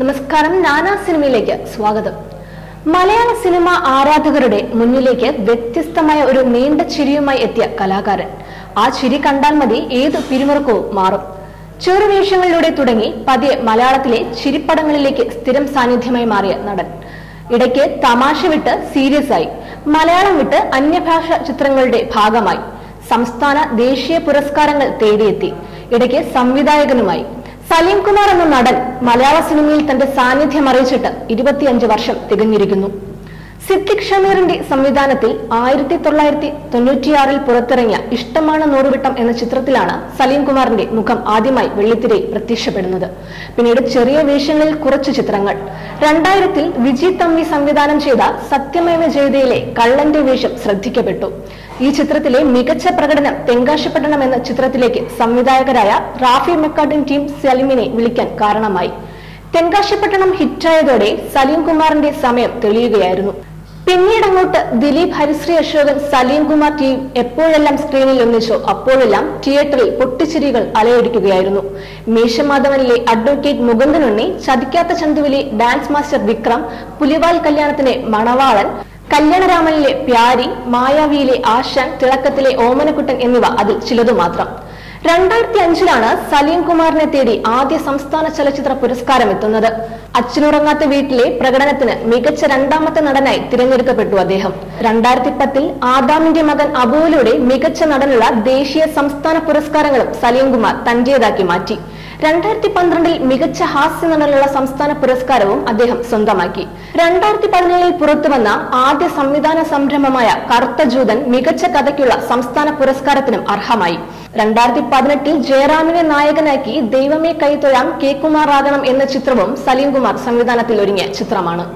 നമസ്കാരം നാനാ സിനിമയിലേക്ക് സ്വാഗതം മലയാള സിനിമ ആരാധകരുടെ മുന്നിലേക്ക് വ്യക്തിത്വമായ ഒരു നീണ്ട ചിരിയുമായി എത്തിയ കലാകാരൻ ആ ചിരി കണ്ടാൽ മതി ഏത് പിരിമുറുക്കവും മാറും ചെറുവേഷങ്ങളിലൂടെ തുടങ്ങി പതിയെ മലയാളത്തിലെ ചിരിപ്പടങ്ങളിലേക്ക് സ്ഥിരം സാന്നിധ്യമായി മാറിയ നടൻ ഇടയ്ക്ക് തമാശ വിട്ട് സീരിയസ് ആയി മലയാളം വിട്ട് അന്യഭാഷാ ചിത്രങ്ങളുടെ ഭാഗമായി സംസ്ഥാന ദേശീയ പുരസ്കാരങ്ങൾ തേടിയെത്തി ഇടയ്ക്ക് സംവിധായകനുമായി സലീം കുമാർ എന്ന നടൻ മലയാള സിനിമയിൽ തന്റെ സാന്നിധ്യം അറിയിച്ചിട്ട് 25 വർഷം തികഞ്ഞിരിക്കുന്നു. സിദ്ദിഖ് ഷമീറിന്റെ സംവിധാനത്തിൽ 1996-ൽ പുറത്തിറങ്ങിയ ഇഷ്ടമാണ് നൂറുവിട്ടം എന്ന ചിത്രത്തിലാണ് സലീം കുമാറിന്റെ മുഖം ആദ്യമായി വെള്ളിത്തിരയിൽ പ്രത്യക്ഷപ്പെടുന്നത്. പിന്നീട് ചെറിയ വേഷങ്ങളിൽ കുറച്ച് ചിത്രങ്ങൾ 2000-ൽ വിജയ് തമ്പി സംവിധാനം ചെയ്ത സത്യമേവ ജയതയിലെ കള്ളന്റെ വേഷം ശ്രദ്ധിക്കപ്പെട്ടു. ഈ ചിത്രത്തിലെ മികച്ച പ്രകടനം തെങ്കാശിപ്പട്ടണം എന്ന ചിത്രത്തിലേക്ക് സംവിധായകരായ റാഫി മെക്കാർട്ടിൻ ടീം സലീമിനെ വിളിക്കാൻ കാരണമായി. തെങ്കാശിപ്പട്ടണം ഹിറ്റായതോടെ സലീം കുമാറിന്റെ സമയം തെളിയുകയായിരുന്നു. പിന്നീട് അങ്ങോട്ട് ദിലീപ് ഹരിശ്രീ അശോകൻ സലീം കുമാർ ടീം എപ്പോഴെല്ലാം സ്ക്രീനിൽ ഒന്നിച്ചോ അപ്പോഴെല്ലാം തിയേറ്ററിൽ പൊട്ടിച്ചിരികൾ അലയൊടിക്കുകയായിരുന്നു. മീശമാധവനിലെ അഡ്വക്കേറ്റ് മുകുന്ദനുണ്ണി, ചതിക്കാത്ത ചന്തുവിലെ ഡാൻസ് മാസ്റ്റർ വിക്രം, പുലിവാൽ കല്യാണത്തിലെ മണവാളൻ, കല്യാണരാമനിലെ പ്യാരി, മായാവിയിലെ ആശാൻ, തിളക്കത്തിലെ ഓമനക്കുട്ടൻ എന്നിവ അതിൽ ചിലതു മാത്രം. 2005-ലാണ് സലീം കുമാറിനെ തേടി ആദ്യ സംസ്ഥാന ചലച്ചിത്ര പുരസ്കാരം എത്തുന്നത്. അച്ഛനുറങ്ങാത്ത വീട്ടിലെ പ്രകടനത്തിന് മികച്ച രണ്ടാമത്തെ നടനായി തിരഞ്ഞെടുക്കപ്പെട്ടു അദ്ദേഹം. 2010-ൽ ആദാമിന്റെ മകൻ അബുവിലൂടെ മികച്ച നടനുള്ള ദേശീയ സംസ്ഥാന പുരസ്കാരങ്ങളും സലീം കുമാർ തന്റേതാക്കി മാറ്റി. 2012-ൽ മികച്ച ഹാസ്യ നടനുള്ള സംസ്ഥാന പുരസ്കാരവും അദ്ദേഹം സ്വന്തമാക്കി. 2017-ൽ പുറത്തുവന്ന ആദ്യ സംവിധാന സംരംഭമായ കറുത്ത ജൂതൻ മികച്ച കഥയ്ക്കുള്ള സംസ്ഥാന പുരസ്കാരത്തിനും അർഹമായി. 2018-ൽ ജയറാമിനെ നായകനാക്കി ദൈവമേ കൈ തൊഴാം, കെ കുമാറാകണം എന്ന ചിത്രവും സലീം കുമാർ സംവിധാനത്തിൽ ഒരുങ്ങിയ ചിത്രമാണ്.